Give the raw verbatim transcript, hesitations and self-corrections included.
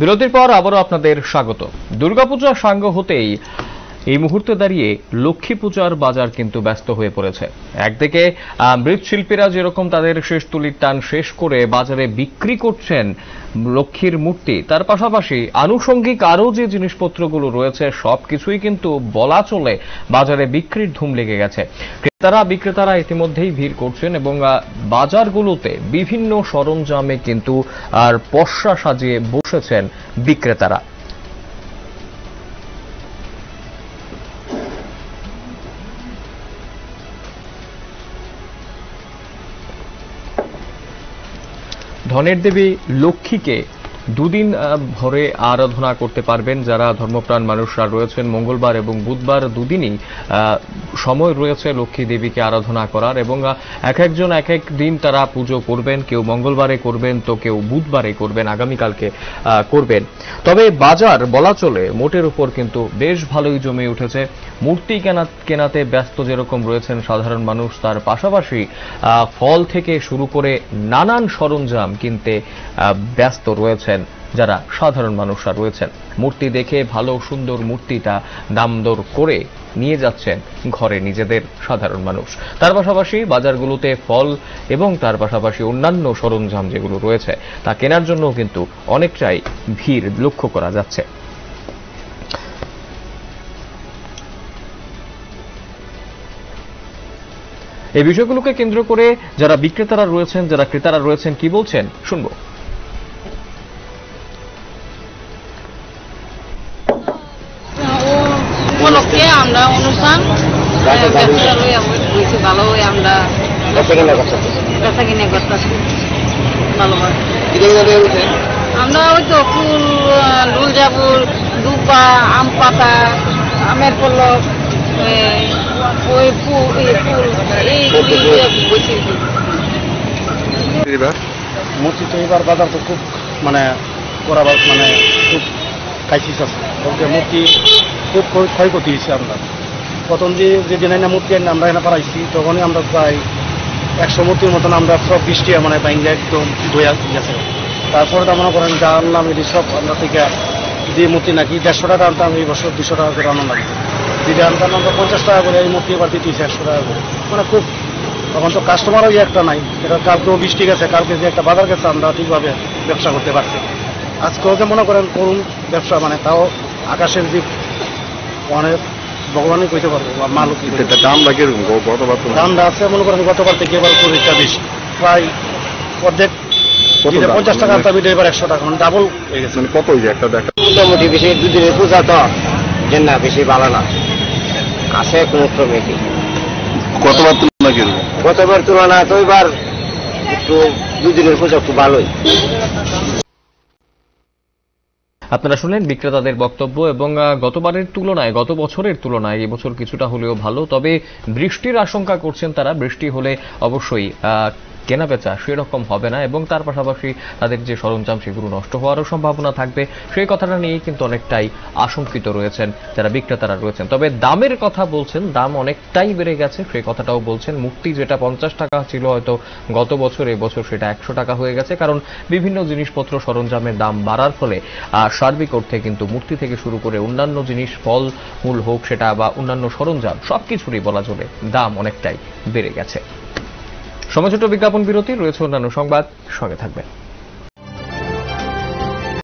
বিরতির পর আবারও আপনাদের স্বাগত। দুর্গাপূজার সাঙ্গ হতেই এই মুহূর্তে দাঁড়িয়ে লক্ষ্মী পূজার বাজার কিন্তু ব্যস্ত হয়ে পড়েছে। একদিকে মৃৎশিল্পীরা যেরকম তাদের শেষ তুলির টান শেষ করে বাজারে বিক্রি করছেন লক্ষ্মীর মূর্তি, তার পাশাপাশি আনুষঙ্গিক আরও যে জিনিসপত্রগুলো রয়েছে সব কিছুই কিন্তু বলা চলে বাজারে বিক্রির ধুম লেগে গেছে। ক্রেতারা বিক্রেতারা ইতিমধ্যেই ভিড় করছেন এবং বাজারগুলোতে বিভিন্ন সরঞ্জামে কিন্তু আর পসরা সাজিয়ে বসেছেন বিক্রেতারা। ধনের দেবী লক্ষ্মীকে দুদিন ভরে আরাধনা করতে পারবেন যারা ধর্মপ্রাণ মানুষরা রয়েছেন। মঙ্গলবার এবং বুধবার দুদিনই সময় রয়েছে লক্ষ্মী দেবীকে আরাধনা করার এবং এক একজন এক এক দিন তারা পুজো করবেন। কেউ মঙ্গলবারে করবেন তো কেউ বুধবারে করবেন, আগামীকালকে করবেন। তবে বাজার বলা চলে মোটের উপর কিন্তু বেশ ভালোই জমে উঠেছে। মূর্তি কেনা কেনাতে ব্যস্ত যেরকম রয়েছেন সাধারণ মানুষ, তার পাশাপাশি ফল থেকে শুরু করে নানান সরঞ্জাম কিনতে ব্যস্ত রয়েছেন যারা সাধারণ মানুষরা রয়েছেন। মূর্তি দেখে ভালো সুন্দর মূর্তিটা দাম দর করে নিয়ে যাচ্ছেন ঘরে নিজেদের সাধারণ মানুষ। তার পাশাপাশি বাজারগুলোতে ফল এবং তার পাশাপাশি অন্যান্য সরঞ্জাম যেগুলো রয়েছে তা কেনার জন্য কিন্তু অনেকটাই ভিড় লক্ষ্য করা যাচ্ছে। এই বিষয়গুলোকে কেন্দ্র করে যারা বিক্রেতারা রয়েছেন যারা ক্রেতারা রয়েছেন কি বলছেন শুনবো। আমরা অনুষ্ঠান ভালো হয়, আমরা বেচা কিনে করতেছি ভালো হয়। আমরা ওই তো ফুল লুল জাবুল দুপা আম পাতা আমের পল্লব ওই ফুল এইবার মূর্তি তো এইবার বাজার তো খুব মানে করাবার মানে খুব কাইসিস আছে। মূর্তি খুব ক্ষয়ক্ষতি হয়েছে। আমরা প্রথম যে যেদিন এনে মূর্তি আমরা এনে পাড়াইছি তখনই আমরা প্রায় একশো মূর্তির মতন আমরা সব বৃষ্টি মানে বাইঙ্গা একদম ধুয়ে গেছে। তারপরে তো মনে করেন যা আনলাম এটি সব আমরা থেকে যে মূর্তি নাকি দেড়শো টাকা আনতাম এই বছর দুশো টাকা করে আনা লাগবে, যদি আনতাম আমরা পঞ্চাশ টাকা করে এই মূর্তি এবার দিতেছি একশো টাকা করে। মানে খুব তখন তো কাস্টমারও একটা নাই, এটা কালকেও বৃষ্টি গেছে, কালকে যে একটা বাজার গেছে আমরা ঠিকভাবে ব্যবসা করতে পারছি। আজকেও যে মনে করেন করুন ব্যবসা মানে তাও আকাশের দিক অনেক ভগবানই কইতে পারবো বা মালও কিনতে দাম লাগে এরকম। গতবার দামটা আছে মনে করেন গতবার থেকে এবার কুড়িটা বেশি, প্রায় অর্ধেক পঞ্চাশ টাকা দাবিটা এবার একশো টাকা মানে ডাবল হয়ে গেছে। মানে কত হয়েছে একটা দেখা মোটামুটি বেশি দুদিনের পূজা তো যে না বেশি ভালো না আছে কোনো কমেটি। গতবার তুলনা কিরকম? গতবার তুলনা তো এবার একটু দুদিনের পূজা একটু ভালোই। আপনারা শুনলেন বিক্রেতাদের বক্তব্য এবং গতবারের তুলনায় গত বছরের তুলনায় এবছর কিছুটা হলেও ভালো। তবে বৃষ্টির আশঙ্কা করছেন তারা, বৃষ্টি হলে অবশ্যই কেনাবেচা সেরকম হবে না এবং তার পাশাপাশি তাদের যে সরঞ্জাম সেগুলো নষ্ট হওয়ারও সম্ভাবনা থাকবে। সেই কথাটা নিয়ে কিন্তু অনেকটাই আশঙ্কিত রয়েছেন যারা বিক্রেতারা রয়েছেন। তবে দামের কথা বলছেন, দাম অনেকটাই বেড়ে গেছে সেই কথাটাও বলছেন। মূর্তি যেটা পঞ্চাশ টাকা ছিল হয়তো গত বছর, এবছর সেটা একশো টাকা হয়ে গেছে, কারণ বিভিন্ন জিনিসপত্র সরঞ্জামের দাম বাড়ার ফলে সার্বিক অর্থে কিন্তু মূর্তি থেকে শুরু করে অন্যান্য জিনিস ফল মূল হোক সেটা বা অন্যান্য সরঞ্জাম সব কিছুরই বলা চলে দাম অনেকটাই বেড়ে গেছে। সময় ছোট বিজ্ঞাপন বিরতি, রয়েছে অন্যান্য সংবাদ, সঙ্গে থাকবেন।